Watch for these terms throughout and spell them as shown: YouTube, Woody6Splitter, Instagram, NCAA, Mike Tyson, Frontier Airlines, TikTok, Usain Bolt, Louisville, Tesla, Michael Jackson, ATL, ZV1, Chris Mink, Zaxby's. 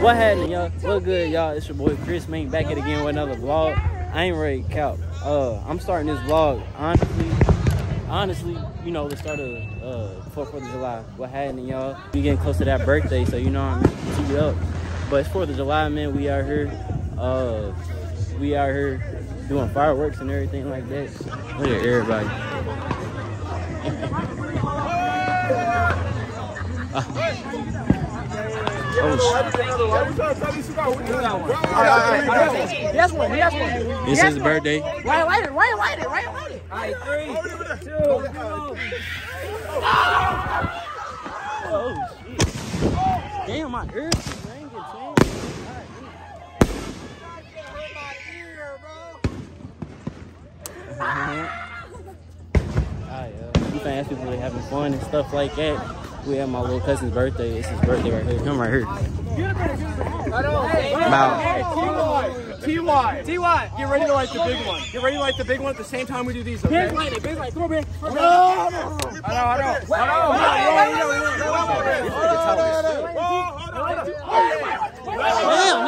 What happened, y'all? What good, y'all? It's your boy Chris Mink back at again with another vlog. I ain't ready to count. I'm starting this vlog honestly, you know, the start of 4th of July. What happened, y'all? We getting close to that birthday, so you know I'm teed up. But it's 4th of July, man. We out here, doing fireworks and everything like that. Look at everybody. This is the birthday. Light it. Alright, 3, 2, 1. Oh shit. Damn, my ears. You can ask people they having fun and stuff like that. We have my little cousin's birthday. It's his birthday right here. Come right here. T.Y. Get ready to light the big one. Get ready to light the big one at the same time we do these, okay? Big light. Throw it. I know.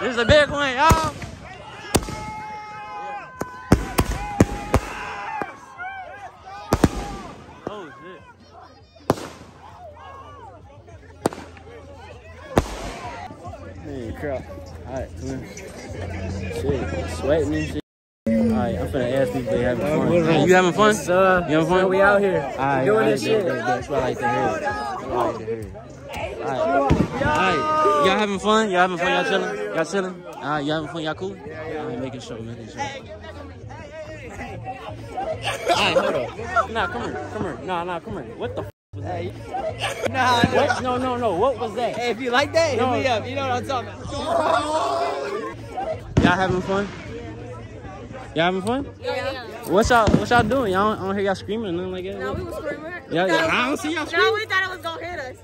This is a big one, y'all. Oh shit. Hey, crap. Alright, come here. Shit, sweating and shit. Alright, I'm finna ask people if they having fun. You having fun? You having fun? We out here. Alright, doing this shit. That's what I like to hear. Alright. Y'all having fun? Y'all chilling? Alright, y'all having fun? Y'all cool? Alright, making sure, Alright, hold on. Nah, come here. Nah, come here. What the f was that? What? No, what was that? Hey, if you like that, hit me up. You know what I'm talking about. Y'all having fun? Y'all having fun? Yeah. What's y'all doing? Y'all don't hear y'all screaming or nothing like that? No, we was screaming. Yeah, I don't see y'all screaming. No, we thought it was gonna hit us.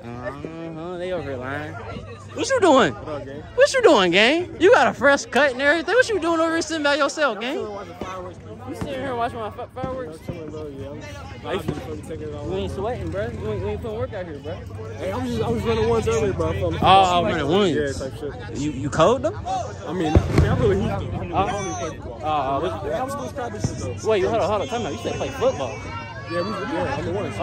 They over lying. What you doing? What you doing, gang? You got a fresh cut and everything. What you doing over here sitting by yourself, gang? You sitting here watching my fireworks? We ain't sweating, bro. We ain't putting work out here, bro. Hey, I was running ones earlier, bro. I was running ones. Yeah, type shit. You cold though? I mean, I'm really heat though. I was supposed to try this though. Wait, hold on. Time out. You said play football. Yeah, we won. Oh! I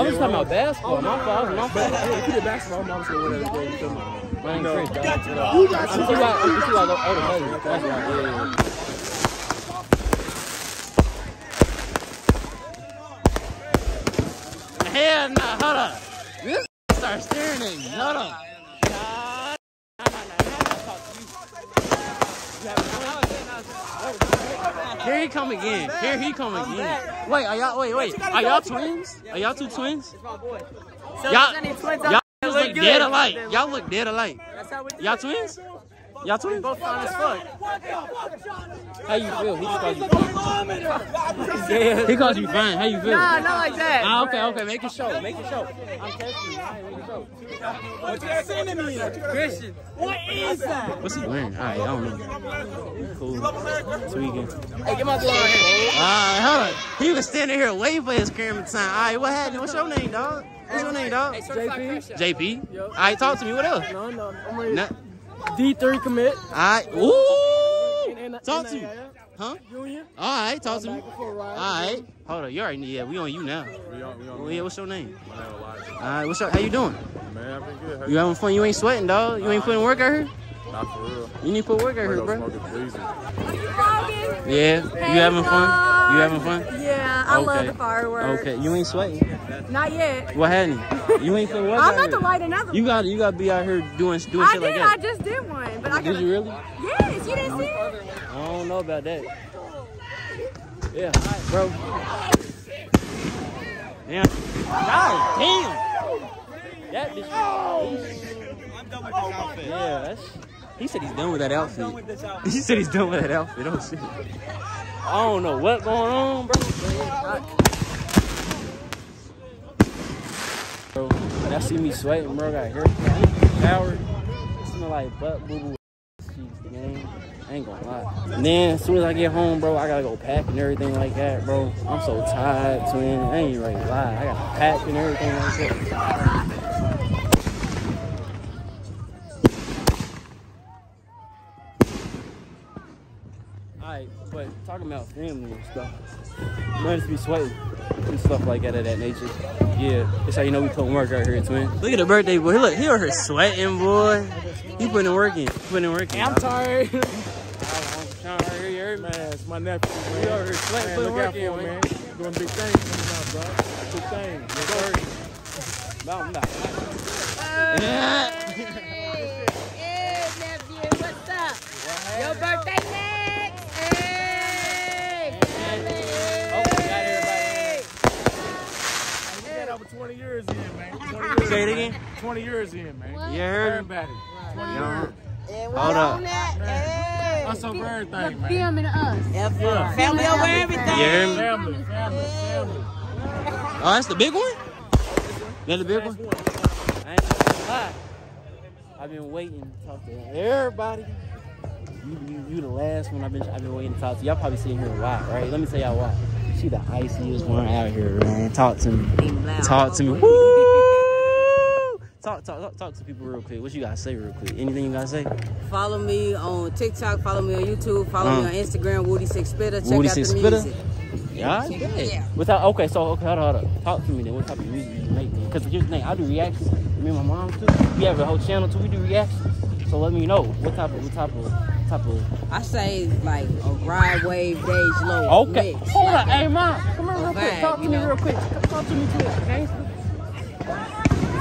was talking about basketball. My fault. If you did basketball, I'm obviously gonna win every game. My name's Chris. Who got you? That's right. Hell no, hold up. This starts staring at me. Hold up. Here he come again. Wait. Are y'all twins? Are y'all two twins? It's my boy. Y'all look dead alike. Y'all twins? Both fine as fuck. How you feel? He just called you fine. He called you fine. How you feel? Nah, not like that. Ah, okay. Make it show. I'm testing you. What you sending me? Christian. What is that? What's he wearing? All right, I don't know. Cool. Tweaking. Hey, get my blood on here. All right, hold on. He was standing here waiting for his camera time. All right, what happened? What's your name, dog? JP. All right, talk to me. What else? No. I'm ready. D3 commit. Alright. Ooh. Talk to you. Huh? Union. Alright, talk to me. Alright. Hold on. You already we on you now. We on. Yeah, what's your name? My name is Elijah. Alright, how you doing? Man, I've been good. You having fun? You ain't sweating, dog. You ain't putting work out here? Not for real. You need to put work out here, bro. Yeah. You having fun? Yeah, I love the fireworks. Okay, you ain't sweating. Not yet. What happened? You ain't for what? I'm about to light another. You got to be out here doing shit like that. I just did one, but I gotta. Did you really? Yes, you didn't see it. I don't know about that. Yeah, all right, bro. Damn. God damn. That bitch. I'm done with this outfit. Yeah, he said he's done with that outfit. Oh shit. I don't know what's going on, bro. Y'all see me sweating, bro. I got hair powered. listen to like Butt Boo Boo Cheeks, the game. I ain't gonna lie. And then as soon as I get home, bro, I gotta go pack and everything like that, bro. I'm so tired, twin. I ain't even ready to lie. I gotta pack and everything like that. But talking about family and stuff, must be sweating and stuff like that of that nature. Yeah, that's how you know we put work out here, twin. Look at the birthday boy. Look, he over here sweating, boy. He putting in work in. I'm tired. I'm trying to hear you, man. It's my nephew, man. He over here sweating, putting work in, man. Doing big things, bro. Big things. No, I'm not. Hey, hey, nephew, what's up? Your birthday, man. Over 20 years in, man. 20 years, say it again. 20 years in, man. What? You heard? 20 years. Hold up. Hey. That's over everything, man. Filming us. Yeah. Family over everything. Yeah. Family. Oh, that's the big one? That's the big one? I ain't gonna lie. I've been waiting to talk to everybody. You the last one I've been waiting to talk to. Y'all probably seen her a lot, right? Let me tell y'all why. She the iciest one out here, man. Talk to me. Talk to me. Woo! Talk to people real quick. What you gotta say real quick? Anything you gotta say? Follow me on TikTok. Follow me on YouTube. Follow me on Instagram. Woody6Splitter. Check out the music. Yeah, yeah. Without okay, hold up. Talk to me then. What type of music you make? Because here's the thing, I do reactions. Me and my mom too. We have a whole channel too. We do reactions. So let me know what type of. I say like a ride wave beige low. Okay. Mix. Hold on, hey mom, come on real quick. Talk to me real quick. Talk to me quick, okay?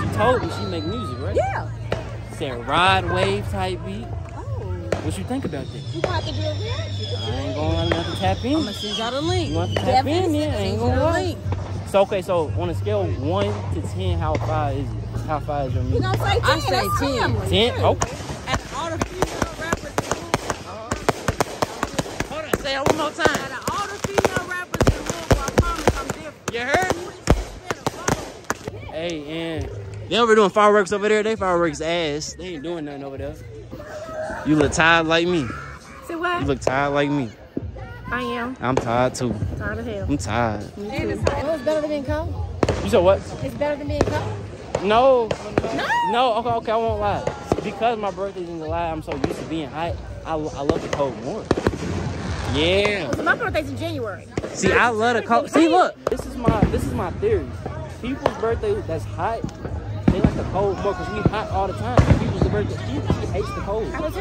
She told me she make music, right? Yeah. It's that ride wave type beat. Oh. What you think about this? You got to do a reaction. I ain't gonna let them tap in. I'm gonna send y'all the link. You want to tap in? Yeah, I ain't gonna lie. So okay, so on a scale of 1 to 10, how far is it? How far is your music? You don't say 10. I say 10. 10. Okay. One more time. Out of all the female rappers in Louisville, I promise I'm different. You heard? Hey, and they over doing fireworks over there. They fireworks ass. They ain't doing nothing over there. You look tired like me. Say what? You look tired like me. I am. I'm tired too. Tired as hell. I'm tired. Me too. Well, it's better than being cold. You said what? It's better than being cold. No. Okay, I won't lie. Because my birthday's in July, I'm so used to being hot. I love the cold more. Yeah. So my birthday's in January. See, I love the cold. See, look. This is my theory. People's birthday that's hot, they like the cold more because we hot all the time. People's birthday, she hates the cold. I love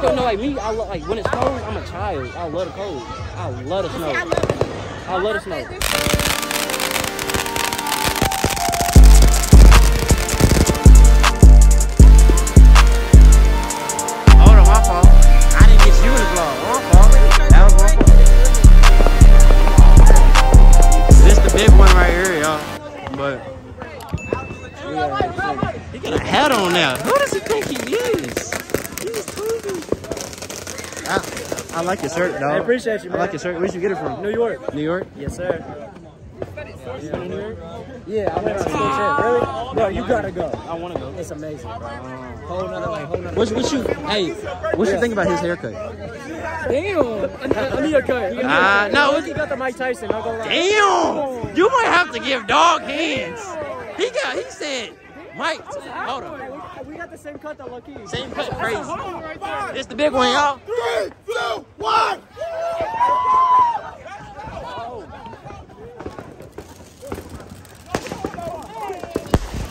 the cold. No, like me, I love like when it's cold. I'm a child. I love the cold. I love the snow. I love the snow. I like your shirt, dog. I appreciate you, man. I like your shirt. Where'd you get it from? New York. New York? Yes, sir. Yeah, I went to Really? Bro, you gotta go. I wanna go. It's amazing, bro. Whole nother way, whole nother way. What you think about his haircut? Damn! I need a cut. No, he got the Mike Tyson. I'll go right. Damn! You might have to give dog hands. He said, Mike, hold on. We got the same cut, though, low key. Same cut, crazy. Right, it's the big one, y'all. 3, 2, 1.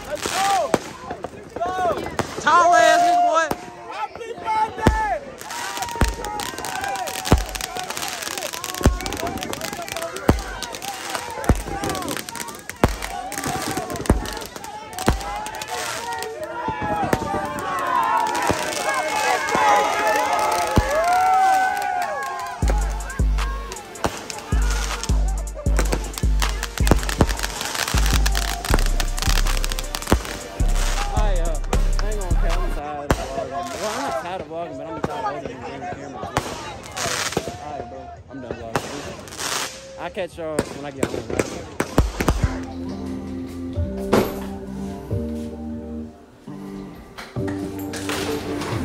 Let's go. Let's go. Tall ass nigga, boy. Happy birthday. Catch y'all when I get home, right?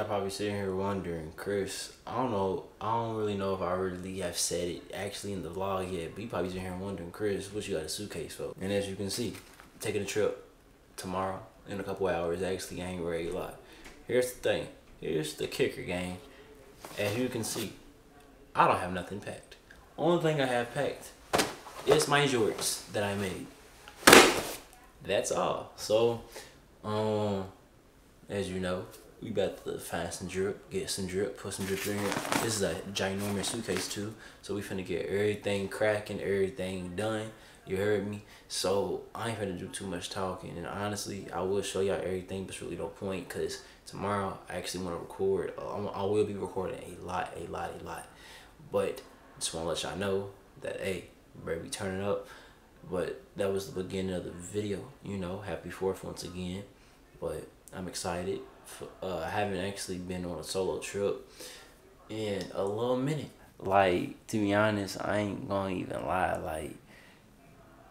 y'all probably sitting here wondering, Chris, I don't really know if I really have said it actually in the vlog yet, but you probably sitting here wondering, Chris, what you got a suitcase for? And as you can see, taking a trip tomorrow in a couple hours, actually, I ain't ready a lot. Here's the thing, here's the kicker, gang. As you can see, I don't have nothing packed. Only thing I have packed is my jorts that I made. That's all. So, as you know, we about to find some drip, get some drip, put some drip in here. This is a ginormous suitcase too, so we finna get everything cracking, everything done. You heard me? So I ain't finna do too much talking, and honestly, I will show y'all everything, but it's really no point, cause tomorrow I actually wanna record. I will be recording a lot. But just wanna let y'all know that, hey, baby, turn it up. But that was the beginning of the video, you know. Happy 4th once again, but I'm excited. I haven't actually been on a solo trip in a little minute. Like, to be honest, I ain't gonna even lie. Like,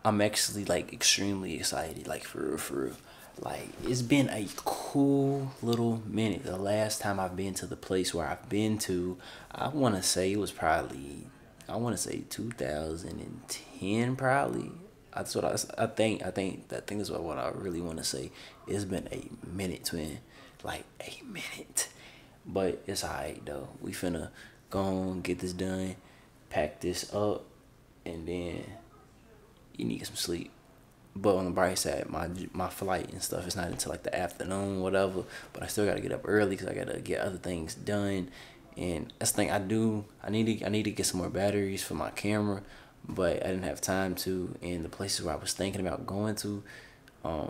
I'm actually, like, extremely excited. Like, for real. Like, it's been a cool little minute. The last time I've been to the place where I've been to, I want to say it was probably, 2010 probably. That's what I think that's what I really want to say. It's been a minute, twin. Like, a minute. But it's alright though. We finna go on, get this done, pack this up, and then you need some sleep. But on the bright side, my flight and stuff, it's not until like the afternoon, whatever. But I still gotta get up early because I gotta get other things done. And that's the thing I do. I need to get some more batteries for my camera, but I didn't have time to. And the places where I was thinking about going to,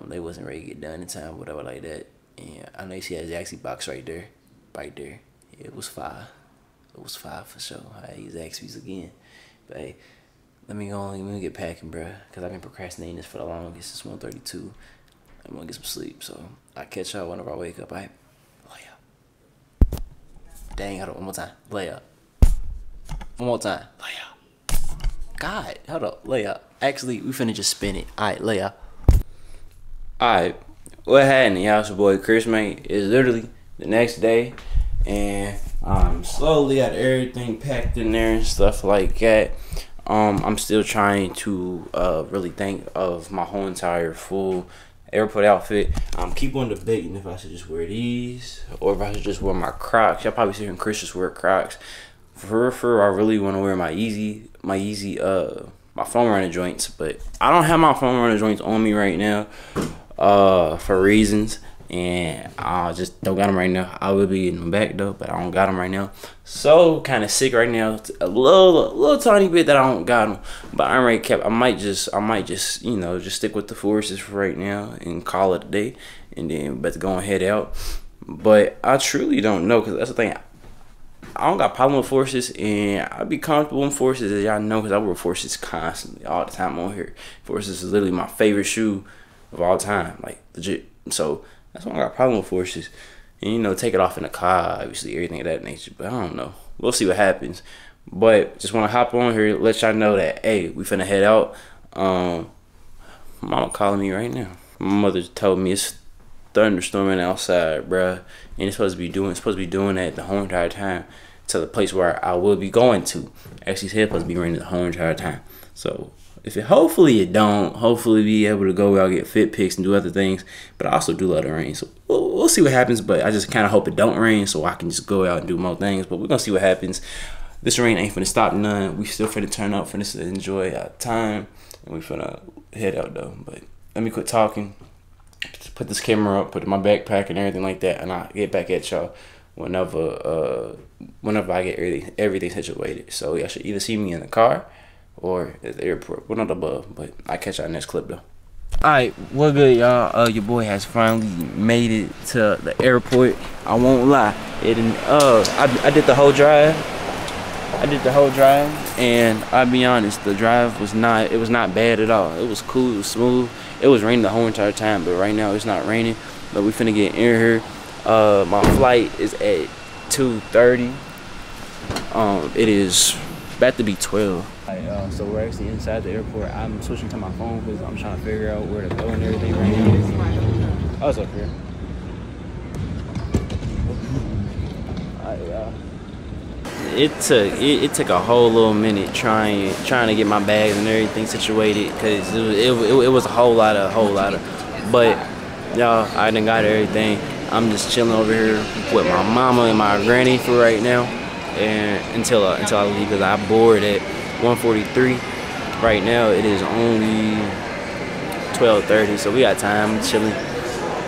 they wasn't ready to get done in time, whatever like that. And I know you see that Zaxby box right there. It was five for sure. I ate Zaxby's again. But hey, let me get packing, bruh, because I've been procrastinating this for the longest. It's 1:32. I'm gonna get some sleep, so I'll catch y'all whenever I wake up. Alright, lay up. Dang, hold up, one more time, lay up. One more time, lay up. God, hold up, lay up. Actually, we finna just spin it. Alright, lay up. Alright. What happened, y'all? It's your boy Chris Mink. It's literally the next day, and I'm slowly got everything packed in there and stuff like that. I'm still trying to really think of my whole entire full airport outfit. Keep on debating if I should just wear these or if I should just wear my Crocs. Y'all probably seeing Chris just wear Crocs. For I really want to wear my my foam runner joints, but I don't have my foam runner joints on me right now. For reasons, and I just don't got them right now. I will be getting them back though, but I don't got them right now. So kind of sick right now. It's a little tiny bit that I don't got them, but I'm right kept. I might just you know, just stick with the forces for right now and call it a day, and then but go and head out. But I truly don't know, because that's the thing. I don't got a problem with forces, and I be comfortable in forces, as y'all know, because I wear forces constantly all the time on here. Forces is literally my favorite shoe of all time, like, legit. So that's why I got a problem with forces. And, you know, take it off in the car, obviously, everything of that nature. But I don't know, we'll see what happens. But just want to hop on here, let y'all know that, hey, we finna head out. Mama calling me right now. My mother told me it's thunderstorming outside, bruh, and it's supposed to be doing that the whole entire time to the place where I will be going to. Actually, it's supposed to be raining the whole entire time. So if it, hopefully it don't. Hopefully be able to go out, get fit pics and do other things. But I also do love the rain, so we'll see what happens. But I just kind of hope it don't rain, so I can just go out and do more things. But we're gonna see what happens. This rain ain't finna stop none. We still finna turn up, finna enjoy our time, and we finna head out though. But let me quit talking. Just put this camera up, put my backpack and everything like that, and I'll get back at y'all whenever I get everything situated. So y'all should either see me in the car or at the airport. Well, not above, but I catch y'all next clip though. Alright, what good, y'all? Your boy has finally made it to the airport. I won't lie, I did the whole drive. And I'll be honest, the drive was not bad at all. It was cool, it was smooth. It was raining the whole entire time, but right now it's not raining. But we finna get in here. My flight is at 2:30. It is about to be 12. So we're actually inside the airport. I'm switching to my phone because I'm trying to figure out where to go and everything right now. Oh, it's up here. y'all. It took a whole little minute trying to get my bags and everything situated, because it was a whole lot of. But y'all, I done got everything. I'm just chilling over here with my mama and my granny for right now, and until I leave, because I board at 1:43. Right now it is only 12:30, so we got time chilling.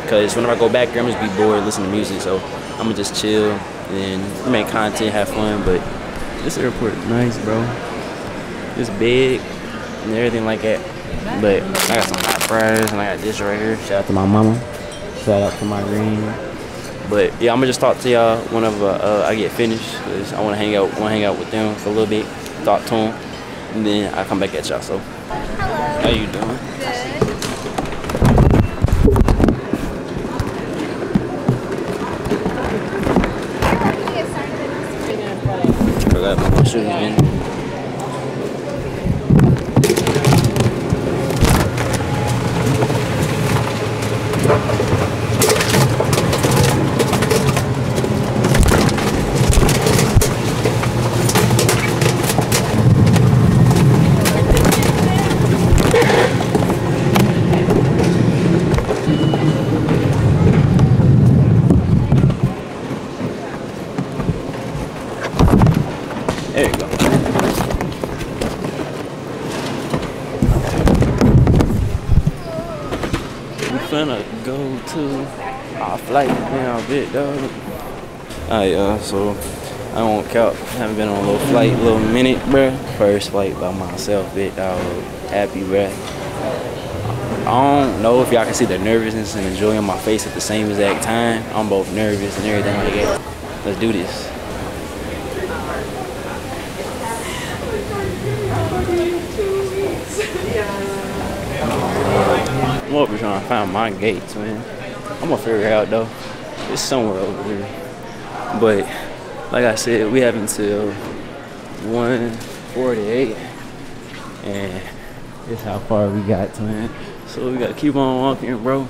Because whenever I go back there, I'm just be bored, listen to music. So I'm gonna just chill and make content, have fun. But this airport is nice, bro. It's big and everything like that. But I got some hot fries and I got this right here. Shout out to my mama. Shout out to my green. But yeah, I'm gonna just talk to y'all whenever I get finished. Cause I wanna hang out with them for a little bit, talk to them, and then I come back at y'all. So hello. How you doing? Good. Shoot again. Alright, so I won't count. Haven't been on a little flight, little minute, bruh. First flight by myself, bitch. I was happy, bruh. I don't know if y'all can see the nervousness and the joy on my face at the same exact time. I'm both nervous and everything like that. Let's do this. I'm over trying to find my gates, man. I'm gonna figure it out though. It's somewhere over here. But like I said, we have until 1:48, and it's how far we got to, man. So we gotta keep on walking, bro.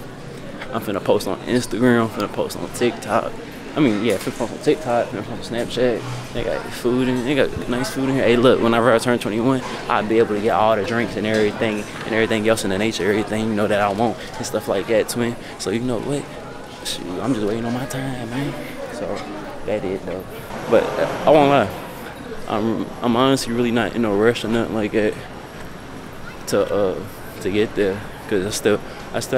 I'm finna post on Instagram. I'm finna post on TikTok. I mean, yeah, finna post on TikTok. Finna post on Snapchat. They got food in. They got nice food in here. Hey, look, whenever I turn 21, I'll be able to get all the drinks and everything else in the nature, everything, you know, that I want and stuff like that, twin. So you know what, shoot, I'm just waiting on my time, man. So that is though. But I won't lie, I'm honestly really not in no rush or nothing like that to get there, because I still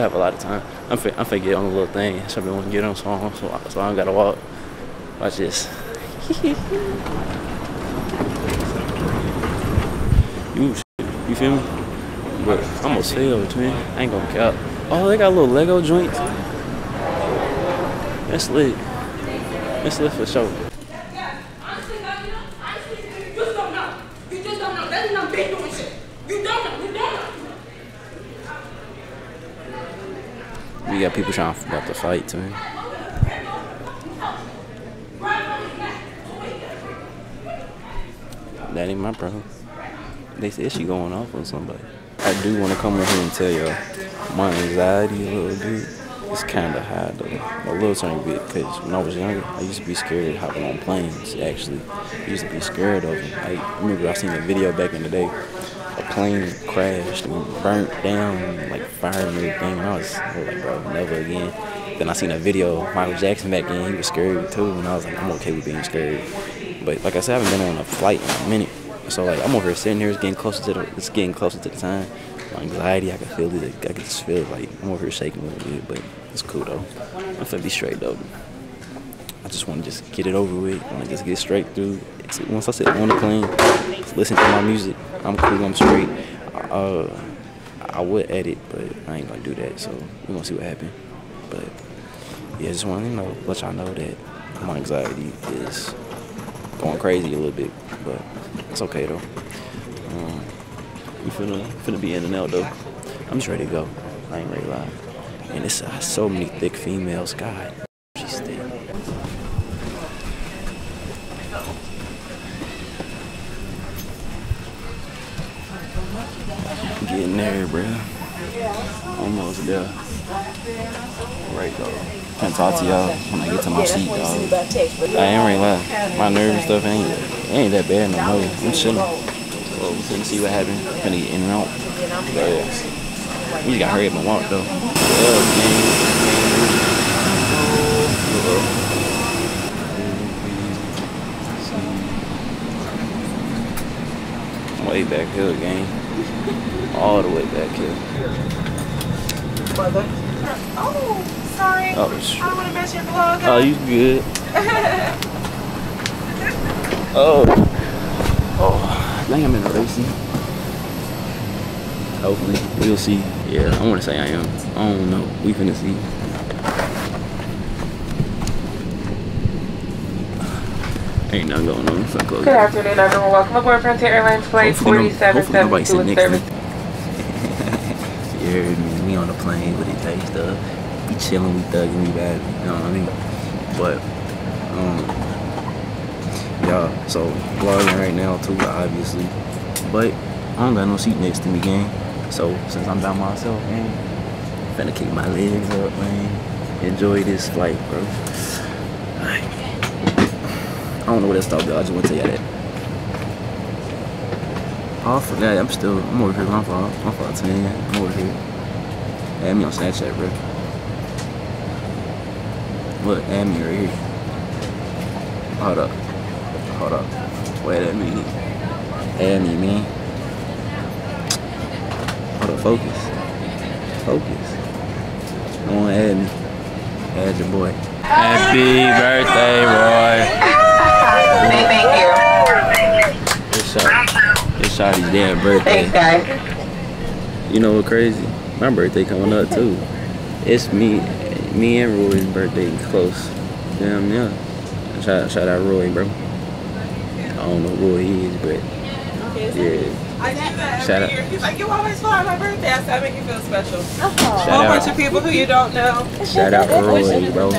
have a lot of time. I'm finna get on a little thing, so I want to get on, so I don't gotta walk. Watch this. you feel me? But I'm gonna sell it, man. I ain't gonna count. Oh, they got little Lego joints. That's lit. That's lit for sure. You just don't know. You just don't know. That's not big doing shit. You don't know. You don't know. We got people trying about to fight, too. That ain't my problem. They said she going off on somebody. I do want to come in here and tell y'all, my anxiety a little bit is kind of high though, a little tiny bit, because when I was younger, I used to be scared of hopping on planes, actually. I used to be scared of them. I remember I seen a video back in the day, a plane crashed and burnt down, like fire and everything, and I was like, bro, never again. Then I seen a video of Michael Jackson back then, he was scared too, and I was like, I'm okay with being scared. But like I said, I haven't been on a flight in a minute. So like I'm over here sitting here, it's getting closer to the time. My anxiety, I can feel it. I can just feel it. Like I'm over here shaking a little bit, but it's cool though. I'm finna be straight though. I just want to just get it over with. I want to just get straight through. Once I sit on the plane, listen to my music. I'm cool. I'm straight. I would edit, but I ain't gonna do that. So we gonna see what happens. But yeah, just want to let y'all know that my anxiety is going crazy a little bit, but it's okay though. We finna be in and out though. I'm just ready to go. I ain't ready to lie. And it's so many thick females. God, she's thick. Getting there, bruh. Almost there. Right though. Can't talk to y'all when I get to my seat, dog. I ain't really lying. My nerves stuff ain't that bad no more. I'm chilling. Well, we couldn't see what happened. Gonna get in and out. But yeah. We just gotta hurry up and walk though. Yeah, man. Way back hill, gang. All the way back hill. Mother. Oh, sorry. Oh, sure. I don't want to mess your vlog up. Oh, you good. Oh. Oh, I think I'm in a race. Hopefully. We'll see. Yeah, I want to say I am. I don't know. We finna see. Ain't nothing going on. So good afternoon, everyone. Welcome aboard Frontier Airlines Flight 4772 in service. Yeah, we on the plane with it, like stuff. We chilling, we thugging, we bad. You know what I mean? But, yeah, so vlogging right now, too, obviously. But I don't got no seat next to me, gang. So, since I'm by myself, man, finna kick my legs up, man. Enjoy this flight, bro. All right. I don't know where that stopped though, I just want to tell you that. Oh, I forgot, I'm over here, my fault, man, I'm over here. Add me on Snapchat, bro. Look, add me right here. Hold up. Wait a minute. Add me, man. Hold up, focus. Don't want to add me. Add your boy. Happy birthday, boy. Thank you. This shot is damn birthday. Thanks, guys. You know what's crazy? My birthday coming up too. It's me and Roy's birthday close. Damn yeah. Shout out Roy, bro. I don't know who he is, but yeah. I do that every year. He's like, you always fly my birthday. I said, I make you feel special. A whole bunch of people who you don't know. Shout out Roy, bro.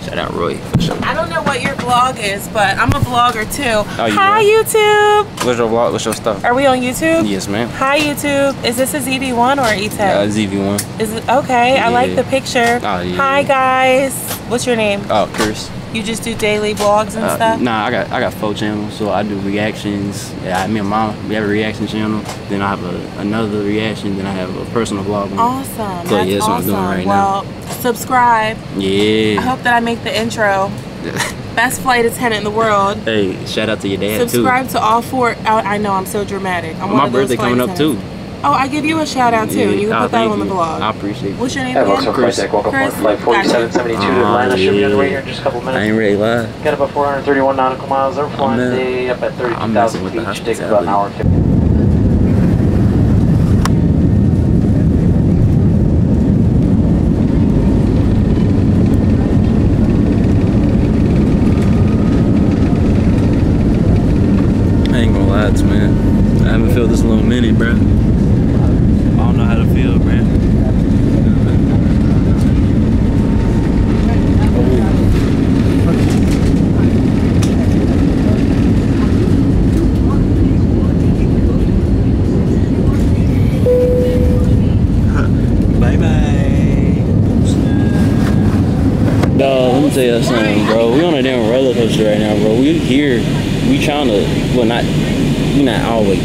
Shout out Roy. I don't know what your vlog is, but I'm a vlogger too. Oh, hi YouTube. What's your vlog? What's your stuff? Are we on YouTube? Yes, ma'am. Hi YouTube. Is this a ZV1 or E10? Yeah, ZV1. Is it okay? Yeah. I like the picture. Oh, yeah. Hi guys. What's your name? Oh, Chris. You just do daily vlogs and stuff? Nah, I got 4 channels, so I do reactions. Yeah, me and Mom, we have a reaction channel. Then I have another reaction. Then I have a personal vlog. Awesome. So that's awesome. What I'm doing right now. Subscribe. Yeah. I hope that I make the intro. Best flight attendant in the world. Hey, shout out to your dad Subscribe to all 4. I know, I'm so dramatic. I'm my birthday coming up too. Oh, I give you a shout out too. Yeah. You can put that on the vlog. I appreciate it. What's your name again? Chris. Welcome aboard flight 4772 to Atlanta. Should be on the way here in just a couple minutes. I ain't really lying. Got about 431 nautical miles. They're flying today up at 32,000 feet. Should take about an hour and 50 minutes.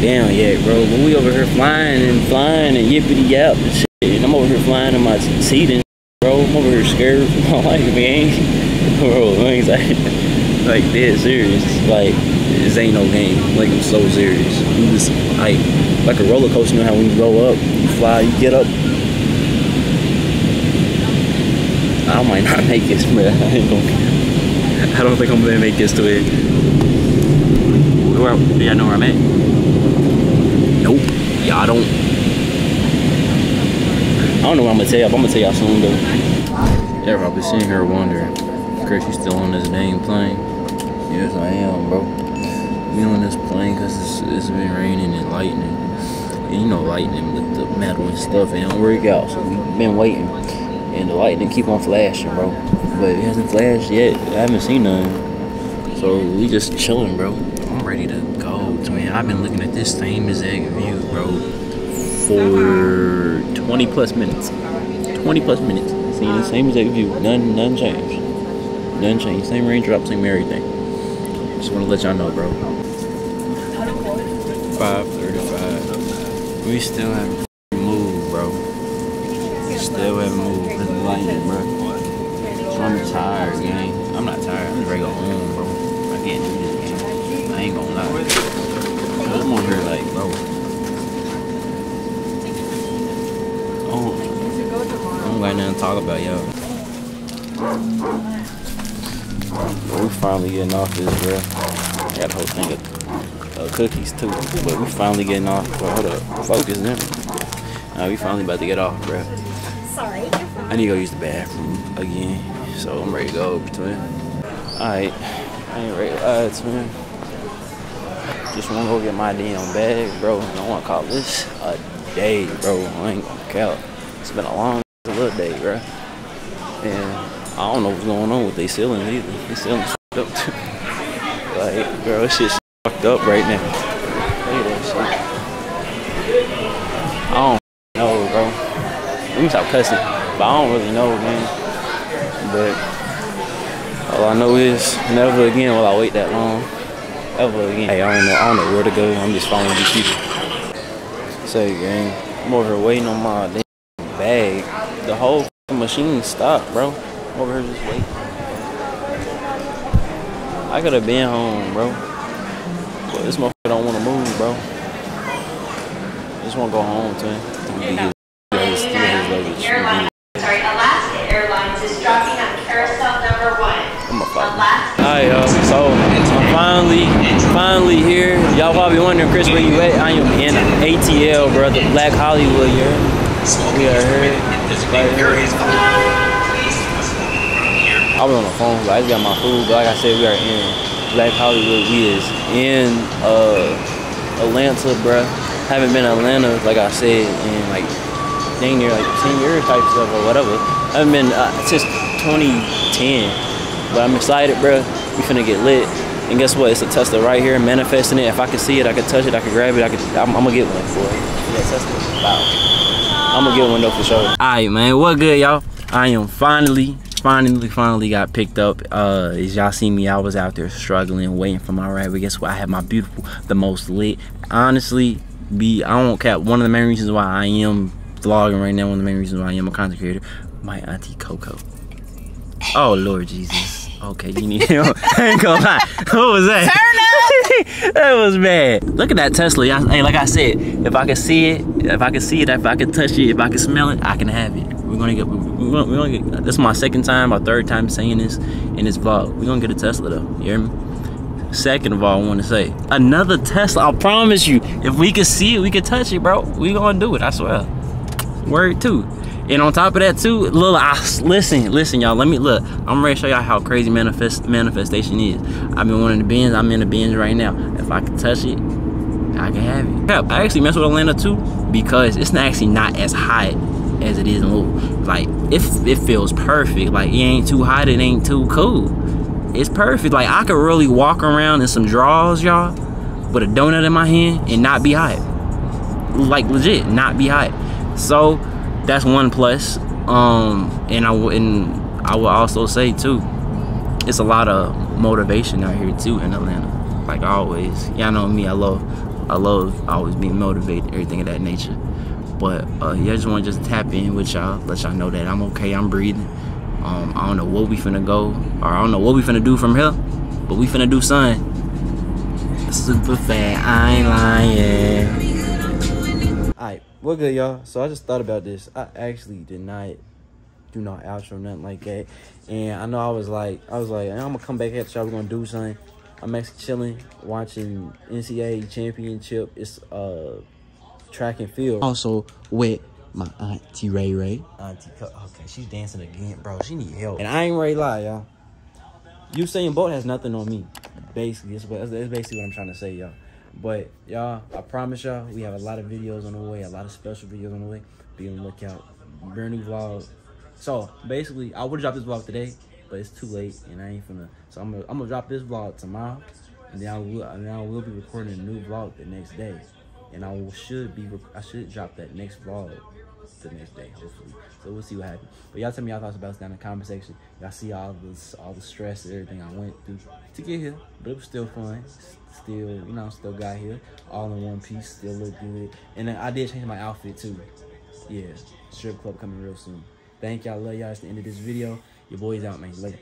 Down yet, bro, but we over here flying and yippity yap and shit, and I'm over here flying in my seat and bro, I'm over here scared for my life, man. Bro, things like dead serious, like this ain't no game, like I'm so serious. You just like a roller coaster, you know how when you go up, you fly, you get up. I might not make this, but I don't think I'm gonna make this to it. Do y'all know where I'm at? Nope. Y'all don't. I don't know what I'm gonna tell y'all, but I'm gonna tell y'all soon though. Yeah, I've been sitting here wondering, Chris, you still on this dang plane? Yes, I am, bro. We on this plane because it's been raining and lightning. And you know lightning with the metal and stuff, and it don't work out, so we've been waiting. And the lightning keep on flashing, bro. But it hasn't flashed yet. I haven't seen none. So we just chilling, bro. Ready to go, man. I've been looking at this same exact view, bro, for 20 plus minutes. See, the same exact view. None changed. None changed. Same raindrop, same everything. Just want to let y'all know, bro. 5:35. We still haven't moved, bro. Still haven't moved because of lightning, bro. So I'm tired, gang. I'm not tired. I'm just ready to go home, bro. I can't do this, gang. I ain't gonna lie. I'm on here like, bro. I don't got nothing to talk about, yo. We finally getting off this, bro. I got a whole thing of cookies, too. But we finally getting off. Bro, hold up. Focus, now. Nah, we finally about to get off, bro. Sorry. I need to go use the bathroom again. So I'm ready to go, twin. Alright. I ain't ready to lie, twin. Just want to go get my damn bag, bro. And I want to call this a day, bro. I ain't gonna count. It's been a long little day, bro. And I don't know what's going on with they ceiling either. They ceiling fucked up too. Like, bro, this shit's fucked up right now. Look at that shit. I don't know, bro. Let me stop cussing. But I don't really know, man. But all I know is never again will I wait that long. Ever again. Hey, I don't know where to go. I'm just following these people. So, gang, I'm over here waiting on my damn bag. The whole machine stopped, bro. I'm over here just waiting. I could have been home, bro. But this motherfucker don't want to move, bro. I just want to go home, too. Sorry, Alaska Airlines is dropping on carousel number 1. I'm a fuck. Alright, y'all. So, I'm finally here. Y'all probably wondering, Chris, where you at? I am in ATL, bro. The Black Hollywood, yeah. We are here. Right here. I was on the phone, but I just got my food. But like I said, we are in Black Hollywood. We is in Atlanta, bruh. Haven't been to Atlanta, like I said, in like dang near like 10 years type stuff or whatever. I haven't been since 2010. But I'm excited, bruh. We finna get lit. And guess what? It's a Tesla right here, manifesting it. If I can see it, I can touch it, I can grab it, I'm gonna get one for it. Yeah, Tesla. Wow. I'm gonna get one though for sure. Alright, man, what good, y'all? I am finally got picked up. As y'all see me, I was out there struggling, waiting for my ride. But guess what? I had my beautiful, the most lit. Honestly, I won't cap. One of the main reasons why I am vlogging right now, one of the main reasons why I am a content creator, my auntie Coco. Oh Lord Jesus. Okay, you need to I ain't gonna lie. What was that? Turn up! That was bad. Look at that Tesla. Hey, like I said, if I can see it, if I can see it, if I can touch it, if I can smell it, I can have it. We're gonna get. That's my second time, my third time saying this in this vlog. We're gonna get a Tesla though. You hear me? Second of all, I want to say another Tesla. I promise you, if we can see it, we can touch it, bro. We gonna do it. I swear. Word too. And on top of that too, listen, y'all. Let me look. I'm ready to show y'all how crazy manifestation is. I've been wanting the Benz. I'm in the Benz right now. If I can touch it, I can have it. Crap, I actually messed with Atlanta too because it's actually not as hot as it is in Louisville. Like it feels perfect. Like it ain't too hot. It ain't too cool. It's perfect. Like I could really walk around in some draws, y'all, with a donut in my hand and not be hot. Like legit, not be hot. So. That's one plus, and I will also say too, it's a lot of motivation out here too in Atlanta, like always. Y'all know me, I love always being motivated, everything of that nature. But yeah, I just want to tap in with y'all, let y'all know that I'm okay, I'm breathing. I don't know what we finna go, or I don't know what we finna do from here, but we finna do something. Super fat, I ain't lying. What good, y'all? So I just thought about this. I actually do not outro nothing like that. And I know I was like, I'm gonna come back at y'all. We're gonna do something. I'm actually chilling, watching NCAA championship. It's track and field. Also with my auntie Ray Ray. Auntie, okay, she's dancing again, bro. She need help. And I ain't ready to lie, y'all. Usain Bolt has nothing on me. Basically, that's basically what I'm trying to say, y'all. But y'all, I promise y'all, we have a lot of videos on the way, a lot of special videos on the way. Be on the lookout, brand new vlog. So basically, I would drop this vlog today, but it's too late, and I ain't finna. So I'm gonna drop this vlog tomorrow, and then I will be recording a new vlog the next day, and I should drop that next vlog the next day, hopefully. So we'll see what happens. But y'all tell me y'all thoughts about this down in the comment section. Y'all see all the stress and everything I went through to get here, but it was still fun. Still, you know, still got here, all in one piece, still look good. And then I did change my outfit too. Yeah, strip club coming real soon. Thank y'all, love y'all. It's the end of this video. Your boy's out, man. Later.